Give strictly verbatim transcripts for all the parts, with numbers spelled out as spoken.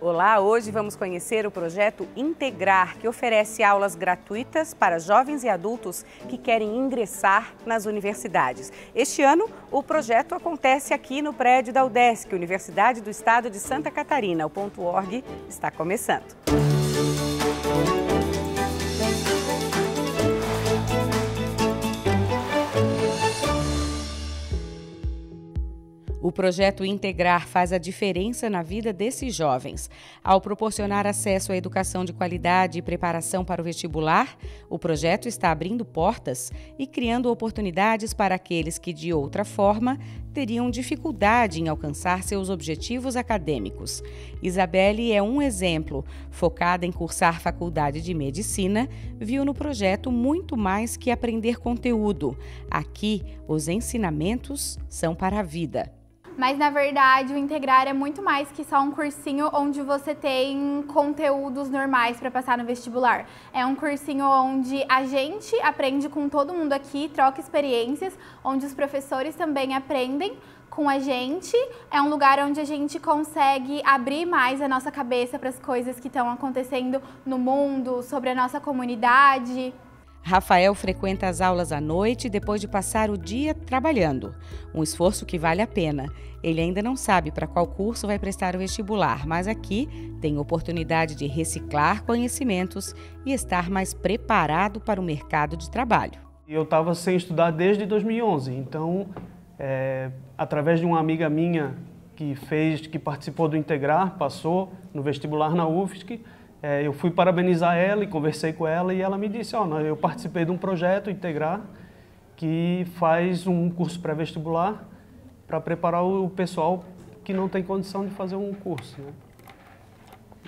Olá, hoje vamos conhecer o projeto Integrar, que oferece aulas gratuitas para jovens e adultos que querem ingressar nas universidades. Este ano, o projeto acontece aqui no prédio da UDESC, Universidade do Estado de Santa Catarina. O Ponto Org está começando. O projeto Integrar faz a diferença na vida desses jovens. Ao proporcionar acesso à educação de qualidade e preparação para o vestibular, o projeto está abrindo portas e criando oportunidades para aqueles que, de outra forma, teriam dificuldade em alcançar seus objetivos acadêmicos. Isabelle é um exemplo. Focada em cursar faculdade de medicina, viu no projeto muito mais que aprender conteúdo. Aqui, os ensinamentos são para a vida. Mas, na verdade, o Integrar é muito mais que só um cursinho onde você tem conteúdos normais para passar no vestibular. É um cursinho onde a gente aprende com todo mundo aqui, troca experiências, onde os professores também aprendem com a gente. É um lugar onde a gente consegue abrir mais a nossa cabeça para as coisas que estão acontecendo no mundo, sobre a nossa comunidade. Rafael frequenta as aulas à noite depois de passar o dia trabalhando. Um esforço que vale a pena. Ele ainda não sabe para qual curso vai prestar o vestibular, mas aqui tem oportunidade de reciclar conhecimentos e estar mais preparado para o mercado de trabalho. Eu estava sem estudar desde dois mil e onze, então, é, através de uma amiga minha que fez, que participou do Integrar, passou no vestibular na U F S C, eu fui parabenizar ela e conversei com ela e ela me disse, ó, eu participei de um projeto Integrar que faz um curso pré-vestibular para preparar o pessoal que não tem condição de fazer um curso, né?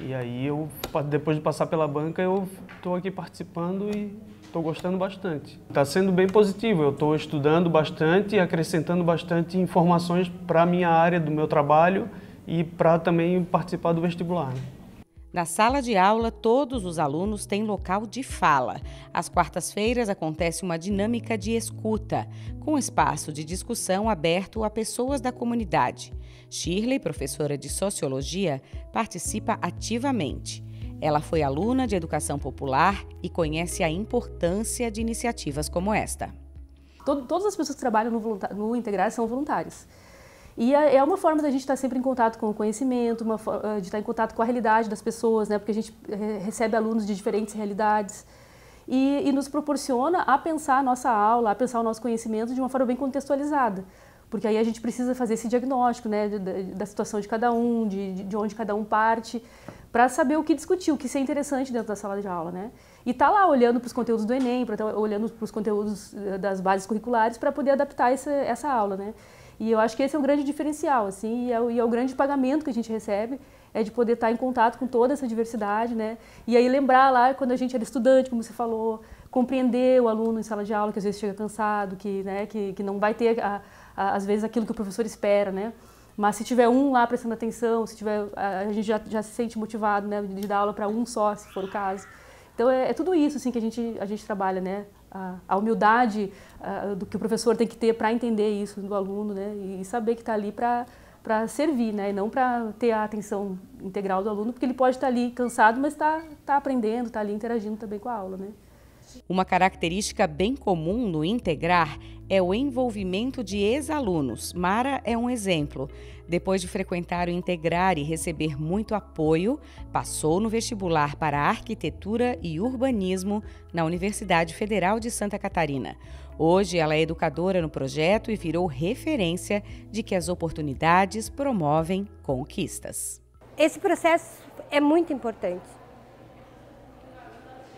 E aí, eu, depois de passar pela banca, eu estou aqui participando e estou gostando bastante. Está sendo bem positivo, eu estou estudando bastante e acrescentando bastante informações para a minha área do meu trabalho e para também participar do vestibular, né? Na sala de aula, todos os alunos têm local de fala. Às quartas-feiras acontece uma dinâmica de escuta, com espaço de discussão aberto a pessoas da comunidade. Shirley, professora de Sociologia, participa ativamente. Ela foi aluna de Educação Popular e conhece a importância de iniciativas como esta. Todas as pessoas que trabalham no, no Integrar são voluntários. E é uma forma da gente estar sempre em contato com o conhecimento, uma, de estar em contato com a realidade das pessoas, né? Porque a gente recebe alunos de diferentes realidades e, e nos proporciona a pensar a nossa aula, a pensar o nosso conhecimento de uma forma bem contextualizada. Porque aí a gente precisa fazer esse diagnóstico, né? da, da situação de cada um, de, de onde cada um parte, para saber o que discutir, o que ser interessante dentro da sala de aula, né? E tá lá olhando para os conteúdos do Enem, pra tá olhando para os conteúdos das bases curriculares para poder adaptar essa, essa aula, né? E eu acho que esse é um grande diferencial, assim, e é, o, e é o grande pagamento que a gente recebe, é de poder estar em contato com toda essa diversidade, né? E aí lembrar lá, quando a gente era estudante, como você falou, compreender o aluno em sala de aula, que às vezes chega cansado, que, né, que, que não vai ter, a, a, às vezes, aquilo que o professor espera, né? Mas se tiver um lá prestando atenção, se tiver, a, a gente já, já se sente motivado, né, de dar aula para um só, se for o caso. Então é, é tudo isso, assim, que a gente, a gente trabalha, né? A humildade uh, do que o professor tem que ter para entender isso do aluno, né? E saber que está ali para para servir, né? E não para ter a atenção integral do aluno, porque ele pode estar ali cansado, mas está tá aprendendo, está ali interagindo também com a aula, né? Uma característica bem comum no Integrar é o envolvimento de ex-alunos. Mara é um exemplo. Depois de frequentar o Integrar e receber muito apoio, passou no vestibular para Arquitetura e Urbanismo na Universidade Federal de Santa Catarina. Hoje, ela é educadora no projeto e virou referência de que as oportunidades promovem conquistas. Esse processo é muito importante,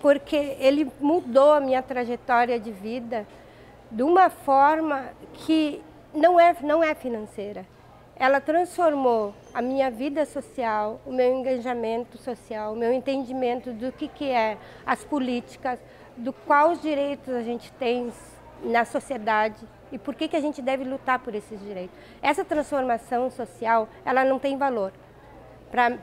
porque ele mudou a minha trajetória de vida de uma forma que não é, não é financeira. Ela transformou a minha vida social, o meu engajamento social, o meu entendimento do que, que é as políticas, do quais direitos a gente tem na sociedade e por que, que a gente deve lutar por esses direitos. Essa transformação social, ela não tem valor.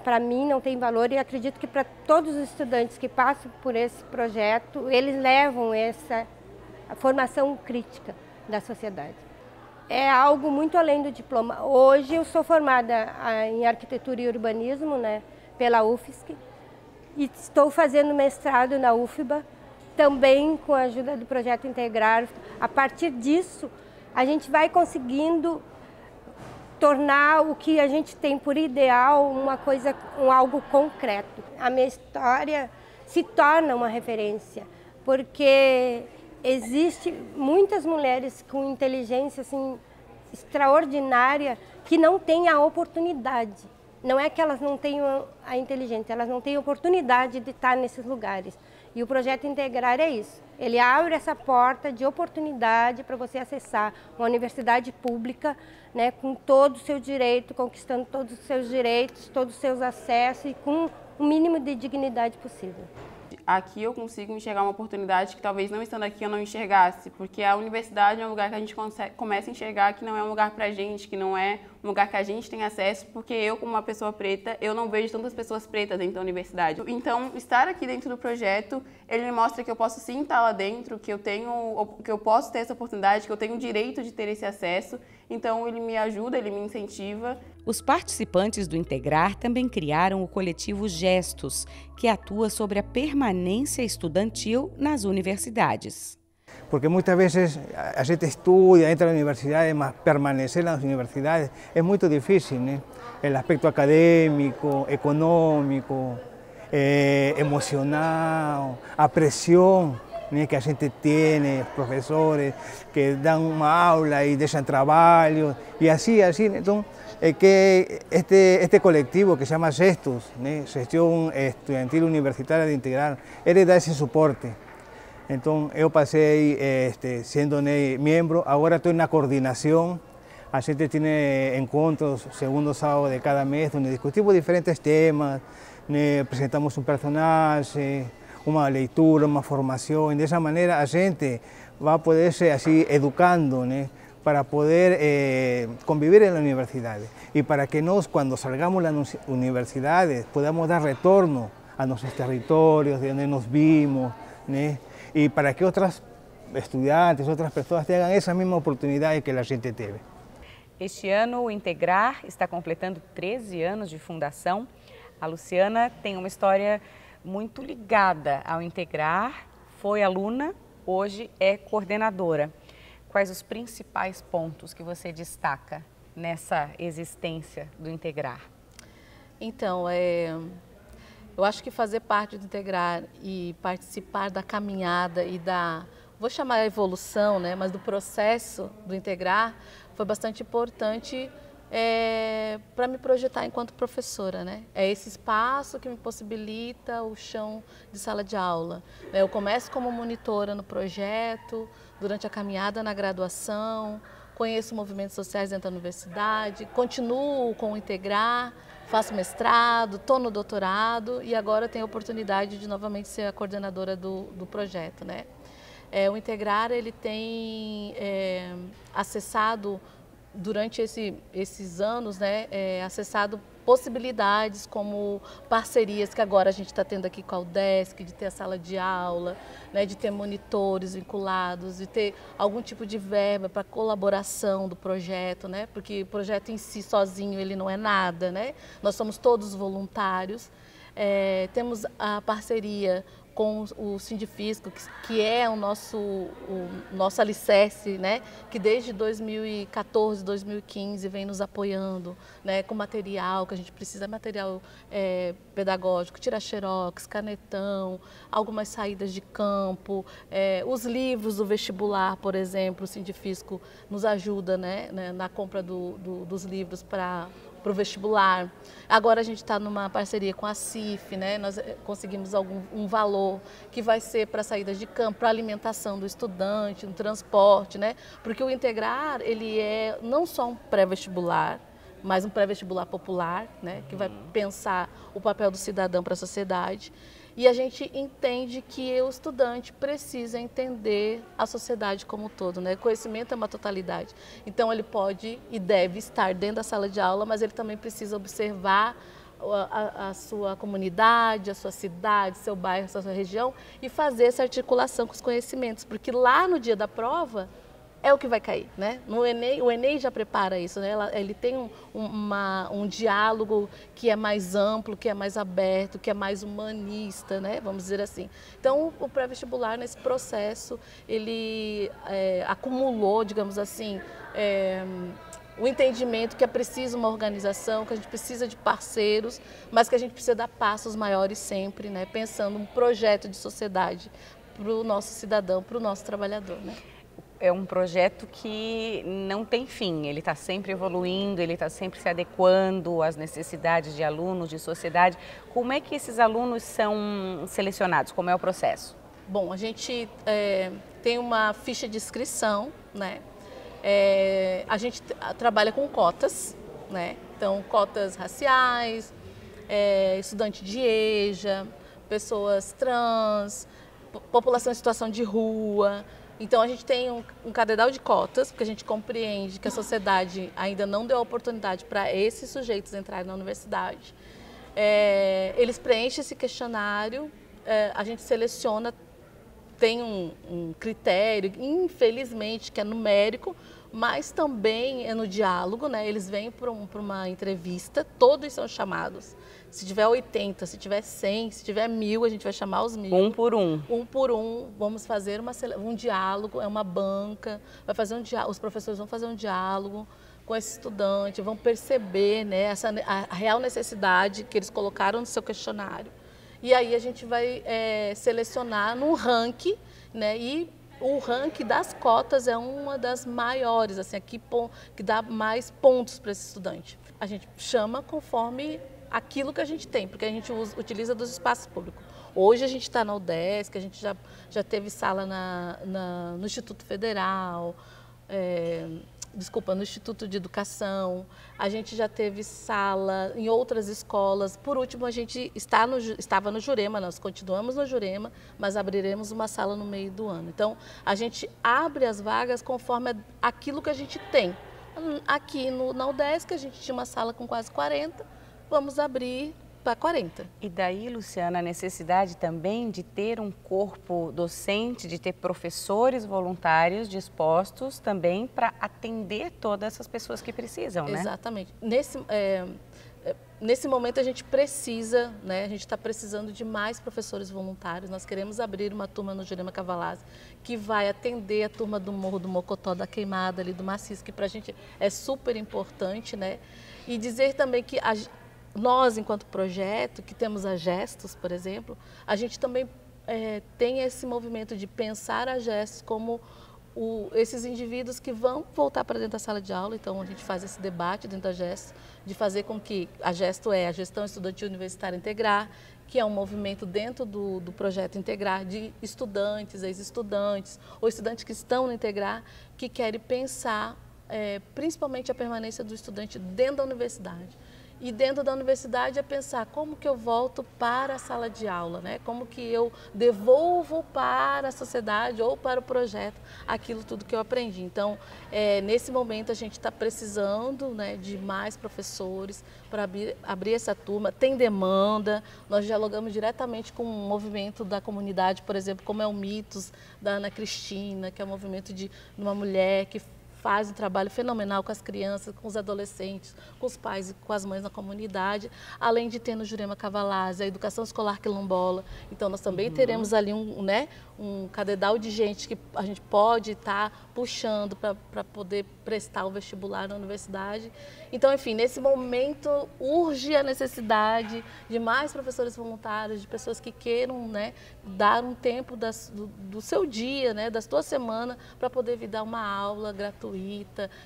Para mim não tem valor e acredito que para todos os estudantes que passam por esse projeto, eles levam essa formação crítica da sociedade. É algo muito além do diploma. Hoje eu sou formada em arquitetura e urbanismo, né? pela U F S C e estou fazendo mestrado na U F B A, também com a ajuda do projeto Integrar. A partir disso, a gente vai conseguindo tornar o que a gente tem por ideal uma coisa, um algo concreto. A minha história se torna uma referência, porque existe muitas mulheres com inteligência assim extraordinária que não têm a oportunidade. Não é que elas não tenham a inteligência, elas não têm oportunidade de estar nesses lugares. E o projeto Integrar é isso. Ele abre essa porta de oportunidade para você acessar uma universidade pública, né, com todo o seu direito, conquistando todos os seus direitos, todos os seus acessos e com o mínimo de dignidade possível. Aqui eu consigo enxergar uma oportunidade que talvez não estando aqui eu não enxergasse, porque a universidade é um lugar que a gente consegue, começa a enxergar que não é um lugar pra gente, que não é um lugar que a gente tem acesso, porque eu, como uma pessoa preta, eu não vejo tantas pessoas pretas dentro da universidade. Então, estar aqui dentro do projeto, ele mostra que eu posso sim estar lá dentro, que eu tenho, que eu posso ter essa oportunidade, que eu tenho o direito de ter esse acesso. Então, ele me ajuda, ele me incentiva. Os participantes do Integrar também criaram o coletivo Gestos, que atua sobre a permanência estudantil nas universidades. Porque muitas vezes a gente estuda, entra na universidade, mas permanecer nas universidades é muito difícil, né? O aspecto acadêmico, econômico, eh, emocional, a pressão, né, que a gente tem, os professores que dão uma aula e deixam trabalho, e assim, assim. Então, é que este, este colectivo que se chama Gestos, né, Gestión Estudantil Universitária de Integrar, ele dá esse suporte. Então, eu passei este, sendo membro, agora estou na coordenação. A gente tem encontros segundo sábado de cada mês, onde discutimos diferentes temas, né, apresentamos um personagem, uma leitura, uma formação, e dessa maneira a gente vai poder se assim, educando, né, para poder eh, convivir en la universidad y para que nos, cuando salgamos de las universidades, podamos dar retorno a nuestros territorios, de donde nos vimos, ¿no? Y para que otras estudiantes, otras personas tengan esa misma oportunidad que la gente tiene. Este ano o Integrar está completando treze anos de fundação. A Luciana tem uma história muito ligada ao Integrar, foi aluna, hoje é coordenadora. Quais os principais pontos que você destaca nessa existência do Integrar? Então, é, eu acho que fazer parte do Integrar e participar da caminhada e da, vou chamar a evolução, né, mas do processo do Integrar foi bastante importante é, para me projetar enquanto professora, né? É esse espaço que me possibilita o chão de sala de aula. Eu começo como monitora no projeto, durante a caminhada na graduação, conheço movimentos sociais dentro da universidade, continuo com o Integrar, faço mestrado, estou no doutorado e agora tenho a oportunidade de novamente ser a coordenadora do, do projeto, né? É, o Integrar ele tem é, acessado, durante esse, esses anos, né, é, acessado possibilidades como parcerias que agora a gente está tendo aqui com a U D E S C, de ter a sala de aula, né, de ter monitores vinculados, de ter algum tipo de verba para colaboração do projeto, né, porque o projeto em si sozinho ele não é nada, né, nós somos todos voluntários, é, temos a parceria com o Sindifisco, que é o nosso, o nosso alicerce, né? Que desde dois mil e quatorze, dois mil e quinze vem nos apoiando, né? Com material, que a gente precisa material é, pedagógico, tirar xerox, canetão, algumas saídas de campo, é, os livros do vestibular, por exemplo, o Sindifisco nos ajuda, né? Na compra do, do, dos livros para para o vestibular. Agora a gente está numa parceria com a C I F, né? Nós conseguimos algum um valor que vai ser para saídas de campo, para alimentação do estudante, no transporte, né? Porque o Integrar ele é não só um pré-vestibular, mas um pré-vestibular popular, né? Que vai pensar o papel do cidadão para a sociedade. E a gente entende que o estudante precisa entender a sociedade como um todo, né? Conhecimento é uma totalidade. Então ele pode e deve estar dentro da sala de aula, mas ele também precisa observar a, a, a sua comunidade, a sua cidade, seu bairro, sua região e fazer essa articulação com os conhecimentos, porque lá no dia da prova é o que vai cair, né? No Enem, o Enem já prepara isso, né? Ela, ele tem um, uma, um diálogo que é mais amplo, que é mais aberto, que é mais humanista, né? Vamos dizer assim. Então, o pré-vestibular, nesse processo, ele é, acumulou, digamos assim, é, o entendimento que é preciso uma organização, que a gente precisa de parceiros, mas que a gente precisa dar passos maiores sempre, né? Pensando um projeto de sociedade para o nosso cidadão, para o nosso trabalhador, né? É um projeto que não tem fim, ele está sempre evoluindo, ele está sempre se adequando às necessidades de alunos, de sociedade. Como é que esses alunos são selecionados? Como é o processo? Bom, a gente é, tem uma ficha de inscrição, né? É, a gente trabalha com cotas, né? Então, cotas raciais, é, estudante de EJA, pessoas trans, população em situação de rua. Então, a gente tem um, um cadedal de cotas, porque a gente compreende que a sociedade ainda não deu oportunidade para esses sujeitos entrarem na universidade. É, eles preenchem esse questionário, é, a gente seleciona, tem um, um critério, infelizmente, que é numérico, mas também é no diálogo, né? Eles vêm para um, uma entrevista, todos são chamados. Se tiver oitenta, se tiver cem, se tiver mil, a gente vai chamar os mil. Um por um. Um por um, vamos fazer uma, um diálogo, é uma banca, vai fazer um diálogo, os professores vão fazer um diálogo com esse estudante, vão perceber, né, essa, a real necessidade que eles colocaram no seu questionário. E aí a gente vai é, selecionar num ranking, né, e o ranking das cotas é uma das maiores, assim, aqui que dá mais pontos para esse estudante. A gente chama conforme aquilo que a gente tem, porque a gente usa, utiliza dos espaços públicos. Hoje a gente está na UDESC, a gente já, já teve sala na, na, no Instituto Federal, é, desculpa, no Instituto de Educação, a gente já teve sala em outras escolas. Por último, a gente está no, estava no Jurema, nós continuamos no Jurema, mas abriremos uma sala no meio do ano. Então, a gente abre as vagas conforme aquilo que a gente tem. Aqui no, na UDESC, a gente tinha uma sala com quase quarenta, vamos abrir para quarenta. E daí, Luciana, a necessidade também de ter um corpo docente, de ter professores voluntários dispostos também para atender todas essas pessoas que precisam, né? Exatamente. Nesse, é, nesse momento a gente precisa, né? A gente está precisando de mais professores voluntários. Nós queremos abrir uma turma no Jurema Cavalaz que vai atender a turma do Morro do Mocotó, da Queimada, ali do Maciço, que para a gente é super importante, né? E dizer também que a nós, enquanto projeto, que temos a Gestos, por exemplo, a gente também é, tem esse movimento de pensar a Gestos como o, esses indivíduos que vão voltar para dentro da sala de aula. Então, a gente faz esse debate dentro da Gestos, de fazer com que a Gestos é a Gestão Estudantil Universitária Integrar, que é um movimento dentro do, do projeto Integrar, de estudantes, ex-estudantes, ou estudantes que estão no Integrar, que querem pensar é, principalmente a permanência do estudante dentro da universidade. E dentro da universidade é pensar como que eu volto para a sala de aula, né? Como que eu devolvo para a sociedade ou para o projeto aquilo tudo que eu aprendi. Então, é, nesse momento a gente está precisando, né, de mais professores para abrir, abrir essa turma. Tem demanda, nós dialogamos diretamente com o movimento da comunidade, por exemplo, como é o Mitos da Ana Cristina, que é um movimento de uma mulher que faz um trabalho fenomenal com as crianças, com os adolescentes, com os pais e com as mães na comunidade, além de ter no Jurema Cavalaz a Educação Escolar Quilombola. Então, nós também uhum. teremos ali um, né, um cadedal de gente que a gente pode estar tá puxando para poder prestar o vestibular na universidade. Então, enfim, nesse momento urge a necessidade de mais professores voluntários, de pessoas que queiram, né, dar um tempo das, do, do seu dia, né, da sua semana, para poder vir dar uma aula gratuita,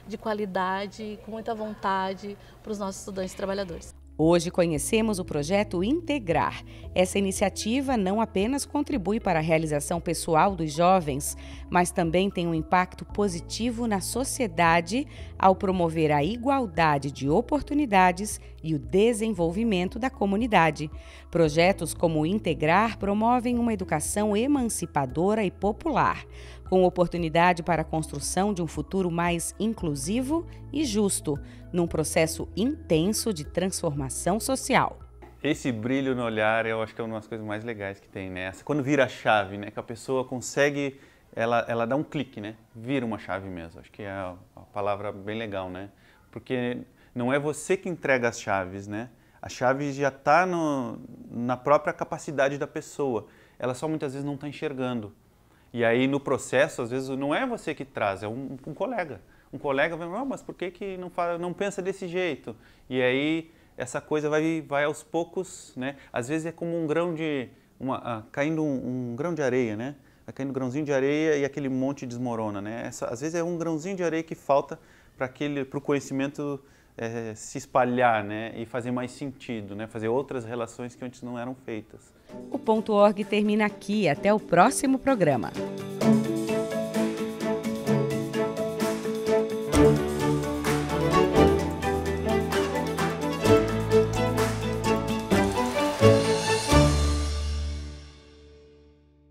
de qualidade, com muita vontade para os nossos estudantes trabalhadores. Hoje conhecemos o projeto Integrar. Essa iniciativa não apenas contribui para a realização pessoal dos jovens, mas também tem um impacto positivo na sociedade ao promover a igualdade de oportunidades e o desenvolvimento da comunidade. Projetos como o Integrar promovem uma educação emancipadora e popular, com oportunidade para a construção de um futuro mais inclusivo e justo, num processo intenso de transformação social. Esse brilho no olhar, eu acho que é uma das coisas mais legais que tem, né? Quando vira a chave, né? Que a pessoa consegue ela, ela dá um clique, né? Vira uma chave mesmo. Acho que é a, a palavra bem legal, né? Porque não é você que entrega as chaves, né? A chave já está na própria capacidade da pessoa. Ela só muitas vezes não está enxergando. E aí no processo, às vezes, não é você que traz, é um, um colega. Um colega vai, oh, mas por que, que não, fala, não pensa desse jeito? E aí essa coisa vai, vai aos poucos, né? Às vezes é como um grão de... Uma, ah, caindo um, um grão de areia, né? Vai caindo um grãozinho de areia e aquele monte desmorona, né? Essa, às vezes é um grãozinho de areia que falta para aquele, para o conhecimento... É, se espalhar, né, e fazer mais sentido, né, fazer outras relações que antes não eram feitas. O Ponto Org termina aqui. Até o próximo programa.